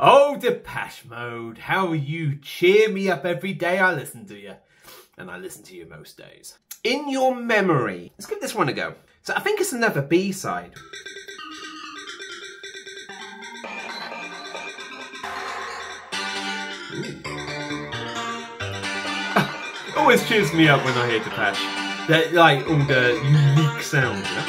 Oh, Depeche Mode, how you cheer me up every day I listen to you. And I listen to you most days. In Your Memory. Let's give this one a go. So I think it's another B-side. It always cheers me up when I hear Depeche. They're like all the unique sounds, you know?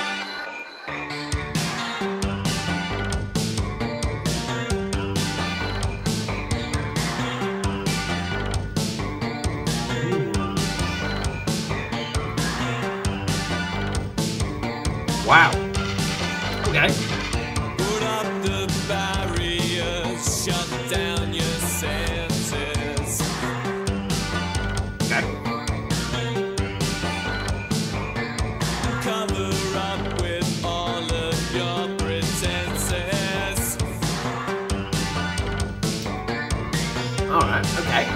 Wow. Okay. Put up the barriers, shut down your senses. Okay. Cover up with all of your pretenses. Alright, okay.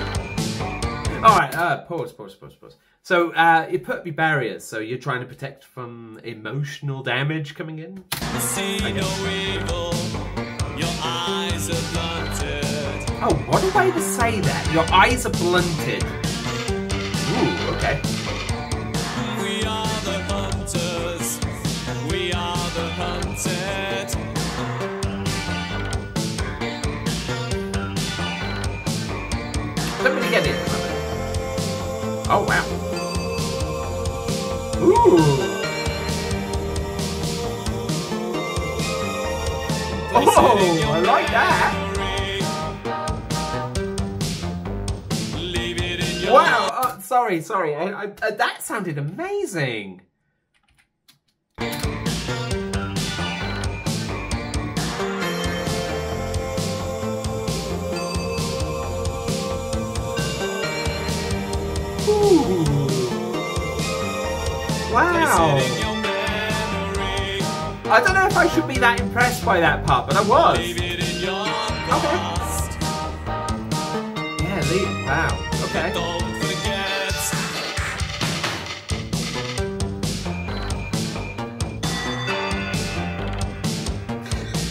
Alright, pause. So, you put up your barriers, so you're trying to protect from emotional damage coming in? See no evil, your eyes are blunted. Oh, what a way to say that. Your eyes are blunted. Ooh, okay. We are the hunters. We are the hunted. Let me get it. Oh, wow. Ooh. Oh, I like that. Wow, oh, sorry. I that sounded amazing. Ooh. Wow! I don't know if I should be that impressed by that part, but I was. Okay. Yeah, leave it. Wow. Okay.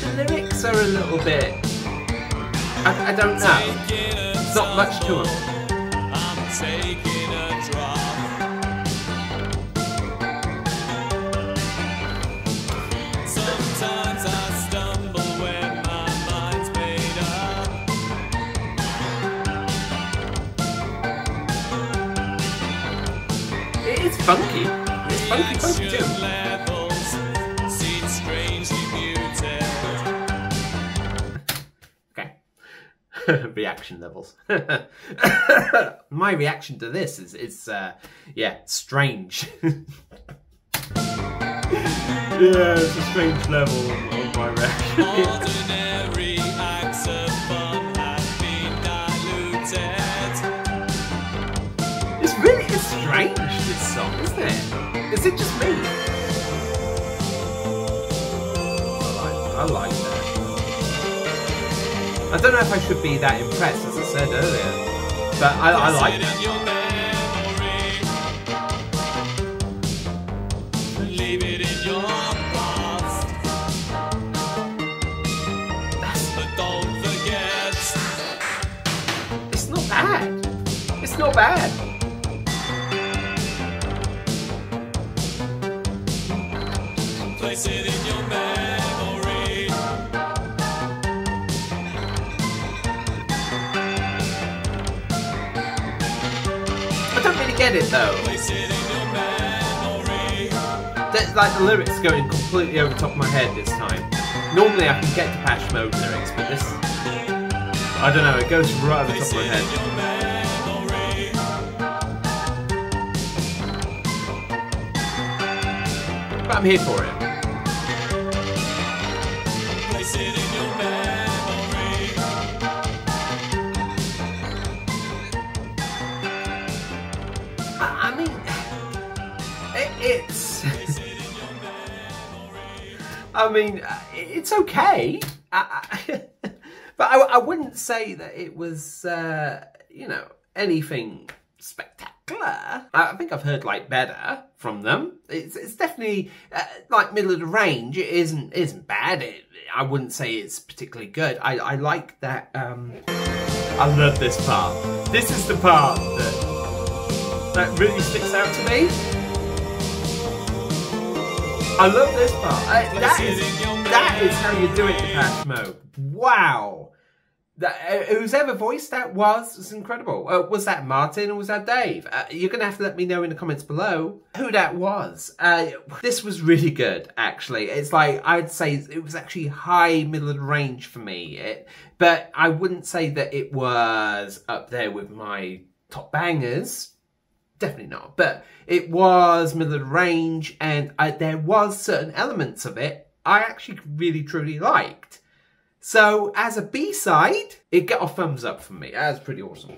The lyrics are a little bit... I don't know. There's not much to them. I'm taking a drop. Funky. It's funky too. Okay. Reaction levels. My reaction to this is it's strange. Yeah, it's a strange level of my reaction. Ordinary acts of fun have been diluted. It's really strange, this song, isn't it? Is it just me? I like that. I don't know if I should be that impressed, as I said earlier, but I like that. Leave it in your past. But don't forget. It's not bad. It's not bad. Place it in your memory. I don't really get it though. Place it in your memory. That's like the lyrics going completely over the top of my head this time. Normally I can get Depeche Mode lyrics, but this, I don't know, it goes right over the top of my head. But I'm here for it. Place it in your memory. I mean, it's... I mean, it's okay. But I wouldn't say that it was, you know, anything spectacular. I think I've heard like better from them. It's definitely like middle of the range. It isn't bad. I wouldn't say it's particularly good. I like that. I love this part. This is the part that really sticks out to me. I love this part. That is how you do it, Depeche Mode. Wow. Who's ever voiced that was incredible. Was that Martin or was that Dave? You're going to have to let me know in the comments below who that was. This was really good, actually. It's like, I'd say it was actually high middle of the range for me. But I wouldn't say that it was up there with my top bangers. Definitely not. But it was middle of the range, and there was certain elements of it I actually really, truly liked. So, as a B-side, it got a thumbs up from me. That's pretty awesome.